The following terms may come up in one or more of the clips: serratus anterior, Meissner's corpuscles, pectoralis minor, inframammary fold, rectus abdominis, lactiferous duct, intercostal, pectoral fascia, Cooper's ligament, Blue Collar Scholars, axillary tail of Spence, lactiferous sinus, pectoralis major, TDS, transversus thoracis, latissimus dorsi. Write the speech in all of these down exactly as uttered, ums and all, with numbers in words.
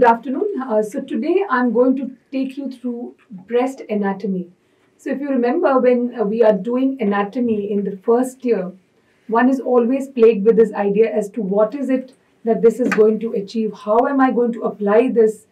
Good afternoon. Uh, so today I'm going to take you through breast anatomy. So if you remember, when uh, we are doing anatomy in the first year, one is always plagued with this idea as to what is it that this is going to achieve? How am I going to apply this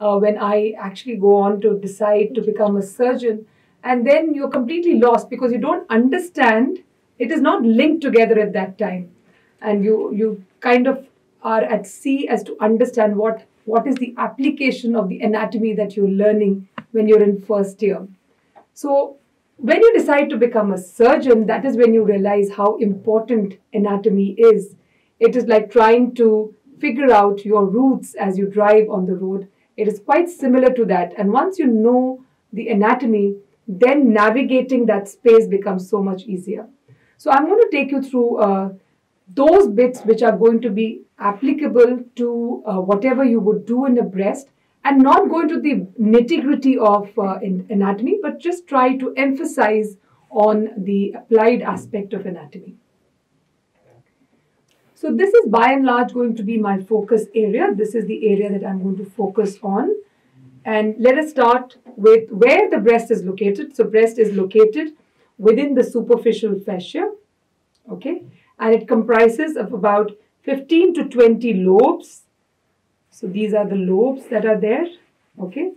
uh, when I actually go on to decide to become a surgeon? And then you're completely lost because you don't understand. It is not linked together at that time. And you, you kind of are at sea as to understand what, what is the application of the anatomy that you're learning when you're in first year. So when you decide to become a surgeon, that is when you realize how important anatomy is. It is like trying to figure out your routes as you drive on the road. It is quite similar to that. And once you know the anatomy, then navigating that space becomes so much easier. So I'm going to take you through uh, those bits which are going to be applicable to uh, whatever you would do in a breast, and not go into the nitty-gritty of uh, in anatomy, but just try to emphasize on the applied aspect of anatomy. So this is by and large going to be my focus area. This is the area that I'm going to focus on. And let us start with where the breast is located. So breast is located within the superficial fascia, okay? And it comprises of about fifteen to twenty lobes. So these are the lobes that are there, okay?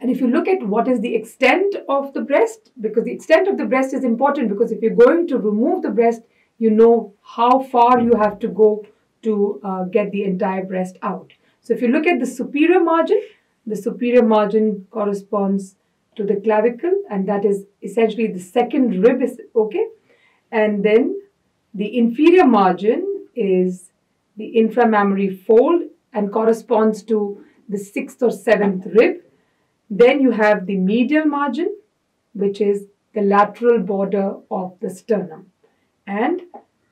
And if you look at what is the extent of the breast, because the extent of the breast is important, because if you're going to remove the breast, you know how far you have to go to uh, get the entire breast out. So if you look at the superior margin, the superior margin corresponds to the clavicle, and that is essentially the second rib, is okay? And then the inferior margin is the inframammary fold and corresponds to the sixth or seventh rib. Then you have the medial margin, which is the lateral border of the sternum. And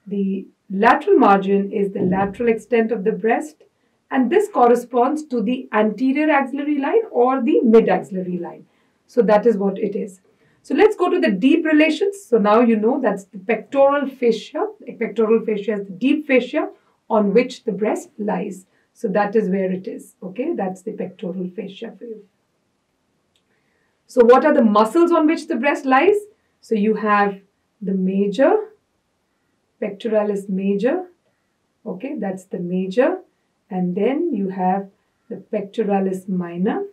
the lateral margin is the lateral extent of the breast. And this corresponds to the anterior axillary line or the mid-axillary line. So that is what it is. So let's go to the deep relations. So now you know that's the pectoral fascia. The pectoral fascia is the deep fascia on which the breast lies. So that is where it is. Okay, that's the pectoral fascia for you. So what are the muscles on which the breast lies? So you have the major, pectoralis major. Okay, that's the major. And then you have the pectoralis minor.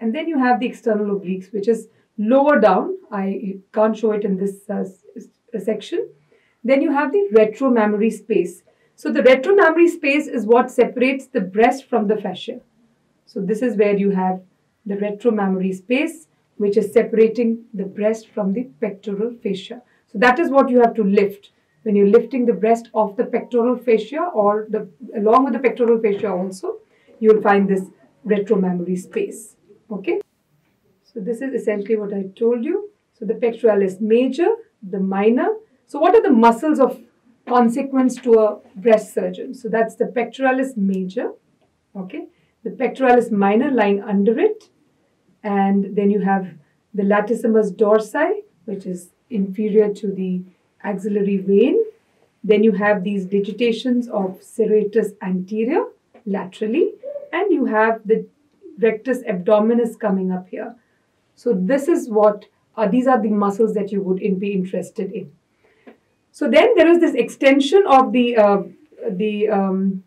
And then you have the external obliques, which is lower down. I can't show it in this uh, section. Then you have the retromammary space. So the retromammary space is what separates the breast from the fascia. So this is where you have the retromammary space, which is separating the breast from the pectoral fascia. So that is what you have to lift when you're lifting the breast off the pectoral fascia, or the along with the pectoral fascia also, you'll find this retromammary space. Okay, so this is essentially what I told you. So the pectoralis major, the minor. So what are the muscles of consequence to a breast surgeon? So that's the pectoralis major, okay, the pectoralis minor lying under it, and then you have the latissimus dorsi, which is inferior to the axillary vein. Then you have these digitations of serratus anterior laterally, and you have the rectus abdominis coming up here. So this is what, uh, these are the muscles that you would in, be interested in. So then there is this extension of the, uh, the um,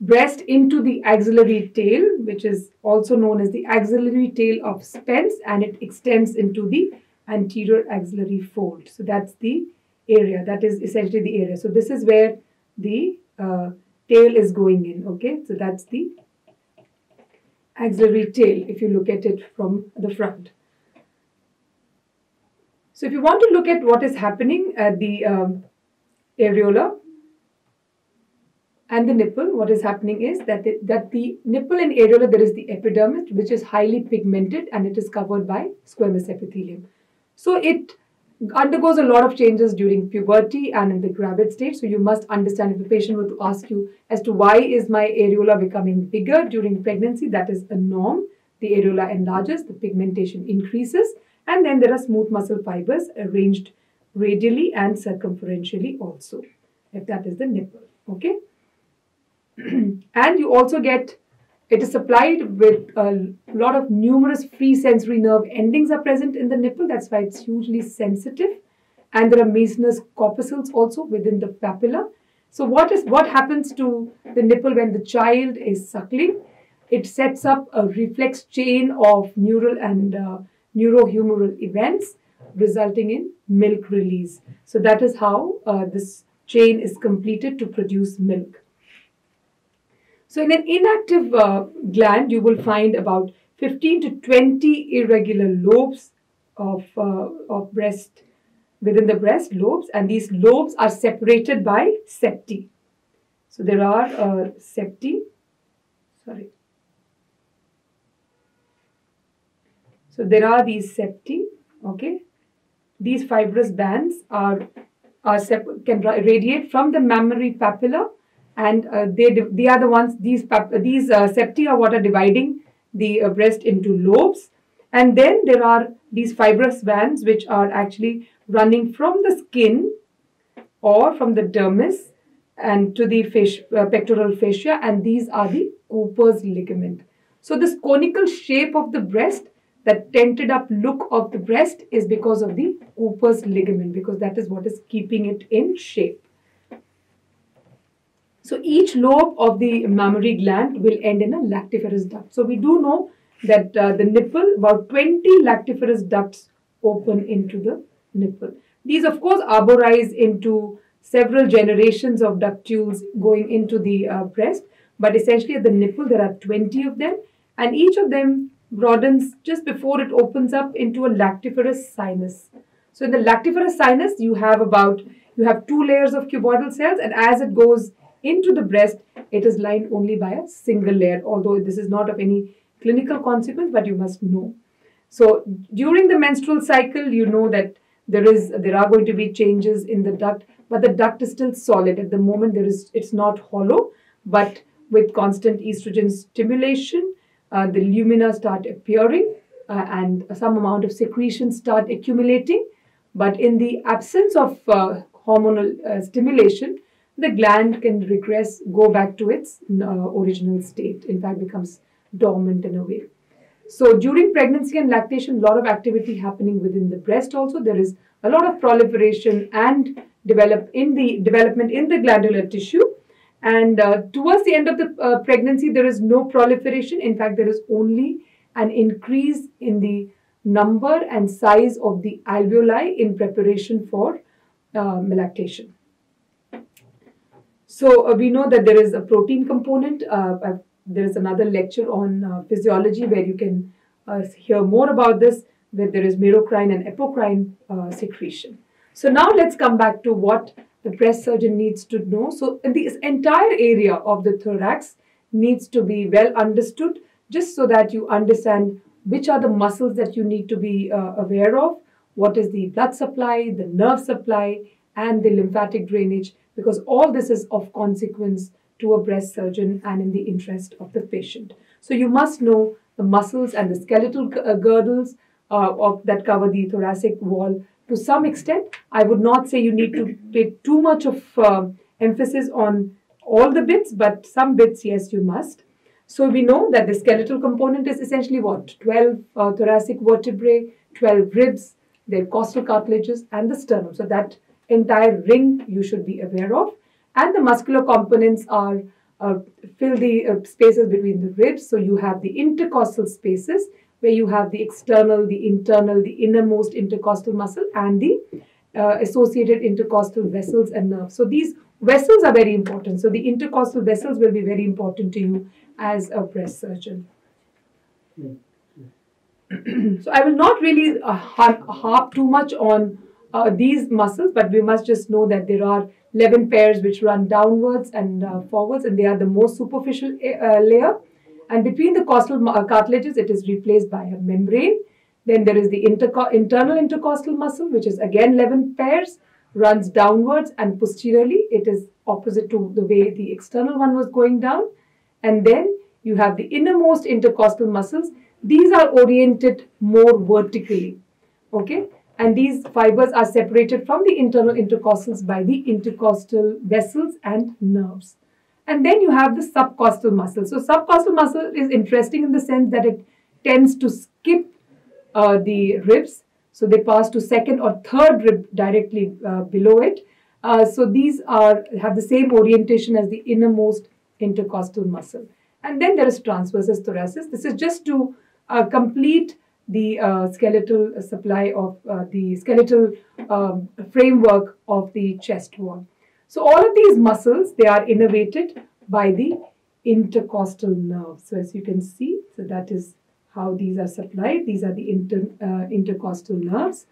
breast into the axillary tail, which is also known as the axillary tail of Spence, and it extends into the anterior axillary fold. So that's the area, that is essentially the area. So this is where the uh, tail is going in, okay? So that's the axillary tail, if you look at it from the front. So if you want to look at what is happening at the um, areola and the nipple, what is happening is that the, that the nipple and areola, there is the epidermis, which is highly pigmented, and it is covered by squamous epithelium. So it undergoes a lot of changes during puberty and in the gravid state. So you must understand, if the patient were to ask you as to why is my areola becoming bigger during pregnancy, that is a norm. The areola enlarges, the pigmentation increases, and then there are smooth muscle fibers arranged radially and circumferentially also. if that is the nipple, okay? And you also get, it is supplied with a lot of numerous free sensory nerve endings are present in the nipple. That's why it's hugely sensitive. And there are Meissner's corpuscles also within the papilla. So what is what happens to the nipple when the child is suckling? It sets up a reflex chain of neural and uh, neurohumeral events resulting in milk release. So that is how uh, this chain is completed to produce milk. So in an inactive uh, gland, you will find about fifteen to twenty irregular lobes of, uh, of breast, within the breast lobes, and these lobes are separated by septi. So there are uh, septi, sorry. So there are these septi, okay. These fibrous bands are, are can radiate from the mammary papilla, and uh, they, they are the ones, these, these uh, septi are what are dividing the uh, breast into lobes. And then there are these fibrous bands which are actually running from the skin or from the dermis and to the fascia, uh, pectoral fascia, and these are the Cooper's ligament. So this conical shape of the breast, that tented up look of the breast, is because of the Cooper's ligament, because that is what is keeping it in shape. So each lobe of the mammary gland will end in a lactiferous duct. So we do know that uh, the nipple, about twenty lactiferous ducts open into the nipple. These of course arborize into several generations of ductules going into the uh, breast, but essentially at the nipple there are twenty of them, and each of them broadens just before it opens up into a lactiferous sinus. So in the lactiferous sinus you have about, you have two layers of cuboidal cells, and as it goes into the breast, it is lined only by a single layer, although this is not of any clinical consequence, but you must know. So during the menstrual cycle, you know that there is, there are going to be changes in the duct, but the duct is still solid. At the moment, there is, it's not hollow, but with constant estrogen stimulation, uh, the lumina start appearing uh, and some amount of secretion start accumulating. But in the absence of uh, hormonal uh, stimulation, the gland can regress, go back to its uh, original state. In fact, becomes dormant in a way. So during pregnancy and lactation, a lot of activity happening within the breast also. There is a lot of proliferation and develop in the development in the glandular tissue. And uh, towards the end of the uh, pregnancy, there is no proliferation. In fact, there is only an increase in the number and size of the alveoli in preparation for uh, lactation. So uh, we know that there is a protein component. Uh, I've There is another lecture on uh, physiology where you can uh, hear more about this, where there is merocrine and epocrine uh, secretion. So now let's come back to what the breast surgeon needs to know. So this entire area of the thorax needs to be well understood, just so that you understand which are the muscles that you need to be uh, aware of, what is the blood supply, the nerve supply, and the lymphatic drainage, because all this is of consequence to a breast surgeon and in the interest of the patient. So you must know the muscles and the skeletal girdles uh, of, that cover the thoracic wall to some extent. I would not say you need to pay too much of uh, emphasis on all the bits, but some bits, yes, you must. So we know that the skeletal component is essentially what? twelve uh, thoracic vertebrae, twelve ribs, their costal cartilages, and the sternum. So that entire ring you should be aware of. And the muscular components are uh, fill the uh, spaces between the ribs. So you have the intercostal spaces where you have the external, the internal, the innermost intercostal muscle and the uh, associated intercostal vessels and nerves. So these vessels are very important. So the intercostal vessels will be very important to you as a breast surgeon. So I will not really uh, harp, harp too much on uh, these muscles, but we must just know that there are eleven pairs which run downwards and uh, forwards, and they are the most superficial uh, layer. And between the costal cartilages, it is replaced by a membrane. Then there is the interco internal intercostal muscle, which is again eleven pairs, runs downwards, and posteriorly it is opposite to the way the external one was going down. And then you have the innermost intercostal muscles. These are oriented more vertically. Okay, and these fibers are separated from the internal intercostals by the intercostal vessels and nerves. And then you have the subcostal muscle. So subcostal muscle is interesting in the sense that it tends to skip uh, the ribs. So they pass to second or third rib directly uh, below it. Uh, so these are have the same orientation as the innermost intercostal muscle. And then there is transversus thoracis. This is just to uh, complete the uh, skeletal supply of uh, the skeletal um, framework of the chest wall. So all of these muscles, they are innervated by the intercostal nerve. So as you can see, so that is how these are supplied. These are the inter, uh, intercostal nerves.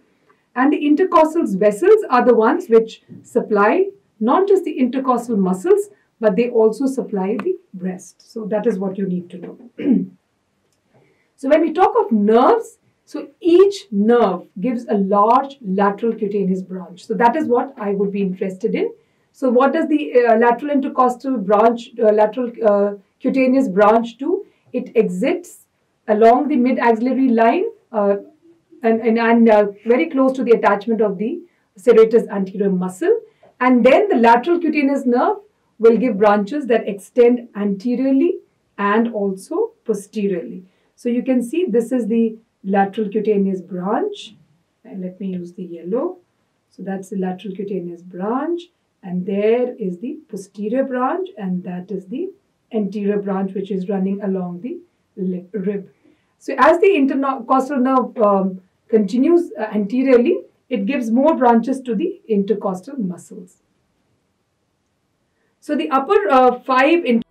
And the intercostal vessels are the ones which supply not just the intercostal muscles, but they also supply the breast. So that is what you need to know. So when we talk of nerves, so each nerve gives a large lateral cutaneous branch. So that is what I would be interested in. So what does the uh, lateral intercostal branch, uh, lateral uh, cutaneous branch do? It exits along the mid-axillary line uh, and, and, and uh, very close to the attachment of the serratus anterior muscle. And then the lateral cutaneous nerve will give branches that extend anteriorly and also posteriorly. So you can see this is the lateral cutaneous branch, and let me use the yellow. So that's the lateral cutaneous branch, and there is the posterior branch, and that is the anterior branch which is running along the rib. So as the intercostal nerve um, continues uh, anteriorly, it gives more branches to the intercostal muscles. So the upper uh, five intercostal